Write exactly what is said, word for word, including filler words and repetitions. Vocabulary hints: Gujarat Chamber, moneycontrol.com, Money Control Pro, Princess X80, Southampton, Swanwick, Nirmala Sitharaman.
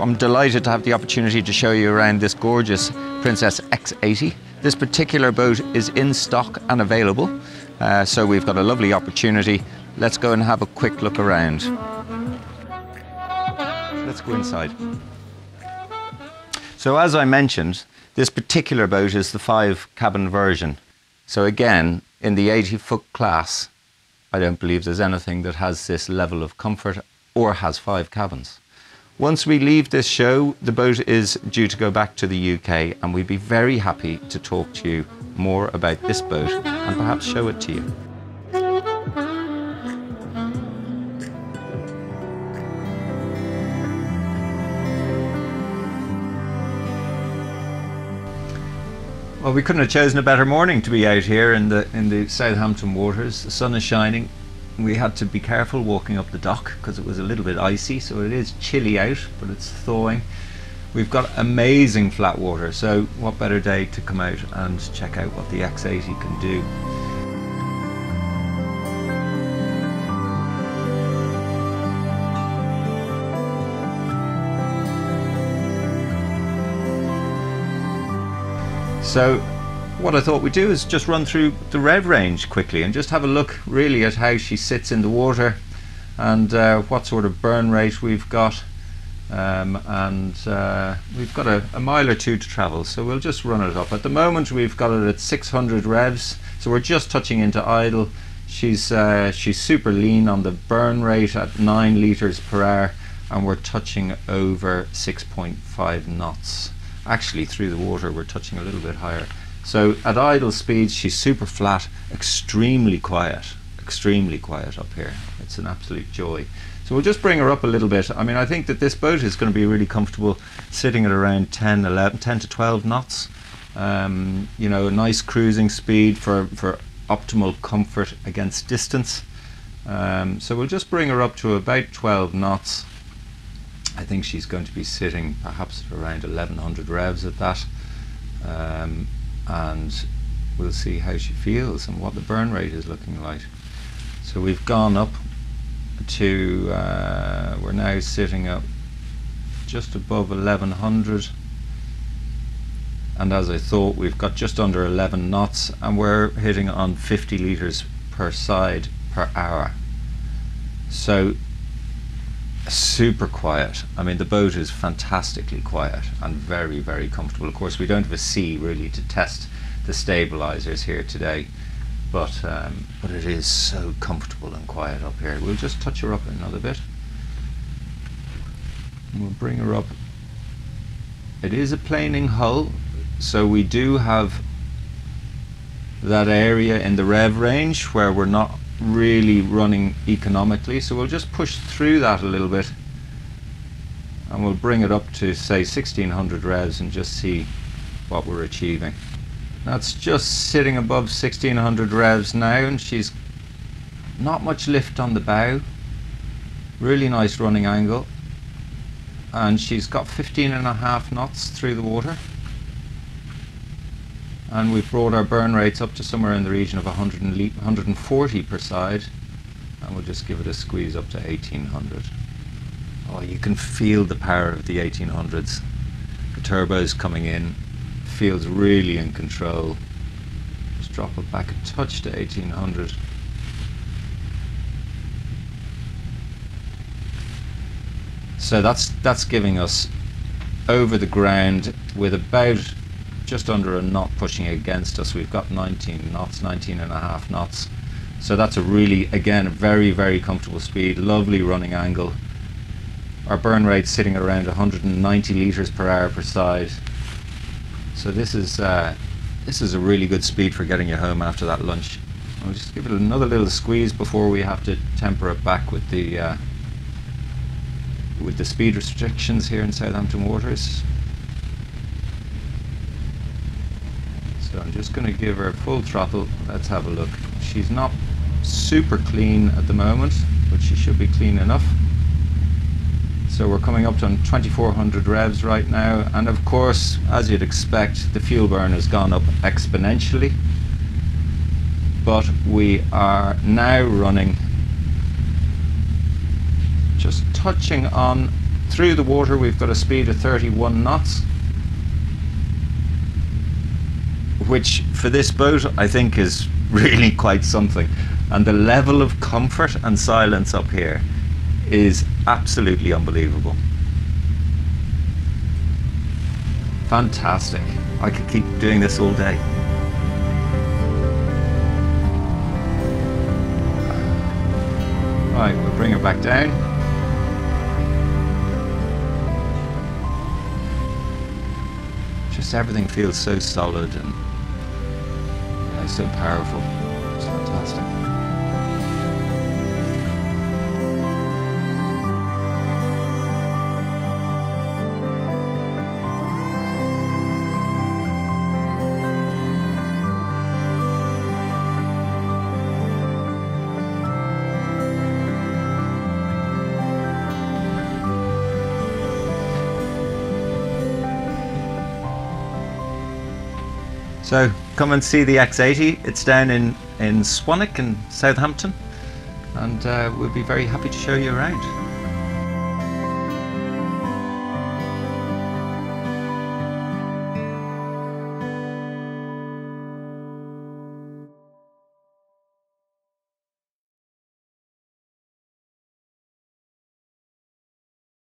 I'm delighted to have the opportunity to show you around this gorgeous Princess X eighty. This particular boat is in stock and available, uh, so we've got a lovely opportunity. Let's go and have a quick look around. Let's go inside. So as I mentioned, this particular boat is the five cabin version. So again, in the eighty foot class, I don't believe there's anything that has this level of comfort or has five cabins. Once we leave this show, the boat is due to go back to the U K, and we'd be very happy to talk to you more about this boat and perhaps show it to you. Well, we couldn't have chosen a better morning to be out here in the in the Southampton waters. The sun is shining. We had to be careful walking up the dock because it was a little bit icy, so it is chilly out, but it's thawing. We've got amazing flat water, so what better day to come out and check out what the X eighty can do. So what I thought we'd do is just run through the Rev range quickly and just have a look really at how she sits in the water and uh, what sort of burn rate we've got, um, and uh, we've got a, a mile or two to travel, so we'll just run it up. At the moment we've got it at six hundred revs, so we're just touching into idle. She's, uh, she's super lean on the burn rate at nine litres per hour, and we're touching over six point five knots. Actually, through the water we're touching a little bit higher. So at idle speed she's super flat, extremely quiet, extremely quiet up here. It's an absolute joy. So we'll just bring her up a little bit. I mean, I think that this boat is going to be really comfortable sitting at around ten, eleven, ten to twelve knots. Um, you know, a nice cruising speed for, for optimal comfort against distance. Um, so we'll just bring her up to about twelve knots. I think she's going to be sitting perhaps at around eleven hundred revs at that, um, and we'll see how she feels and what the burn rate is looking like. So we've gone up to, uh, we're now sitting up just above eleven hundred, and as I thought, we've got just under eleven knots, and we're hitting on fifty litres per side per hour. So super quiet. I mean, the boat is fantastically quiet and very, very comfortable. Of course, we don't have a sea really to test the stabilizers here today, but um, but it is so comfortable and quiet up here. We'll just touch her up another bit and we'll bring her up. It is a planing hull, so we do have that area in the rev range where we're not really running economically, so we'll just push through that a little bit and we'll bring it up to say sixteen hundred revs and just see what we're achieving. That's just sitting above sixteen hundred revs now, and she's not much lift on the bow, really nice running angle, and she's got fifteen and a half knots through the water, and we've brought our burn rates up to somewhere in the region of one hundred forty per side, and we'll just give it a squeeze up to eighteen hundred. Oh, you can feel the power of the eighteen hundreds. The turbo's coming in, feels really in control. Just drop it back a touch to eighteen hundred. So that's, that's giving us over the ground with about just under a knot pushing against us. We've got nineteen knots, nineteen and a half knots. So that's a really, again, very, very comfortable speed, lovely running angle. Our burn rate sitting around one hundred ninety litres per hour per side. So this is, uh, this is a really good speed for getting you home after that lunch. I'll just give it another little squeeze before we have to temper it back with the, uh, with the speed restrictions here in Southampton waters. So I'm just going to give her full throttle. Let's have a look. She's not super clean at the moment, but she should be clean enough. So we're coming up to twenty-four hundred revs right now, and of course, as you'd expect, the fuel burn has gone up exponentially, but we are now running just touching on Through the water we've got a speed of thirty-one knots, which for this boat I think is really quite something. And the level of comfort and silence up here is absolutely unbelievable. Fantastic. I could keep doing this all day. Right, we'll bring it back down. Just everything feels so solid and, you know, so powerful. It's fantastic. So come and see the X eighty. It's down in, in Swanwick in Southampton, and uh, we'll be very happy to show you around.